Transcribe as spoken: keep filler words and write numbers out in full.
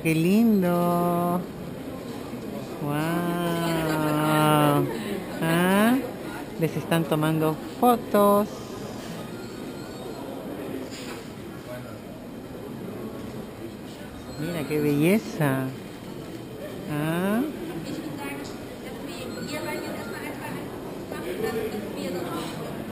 playa, qué lindo. Wow. ¿Ah? Les están tomando fotos. Mira qué belleza.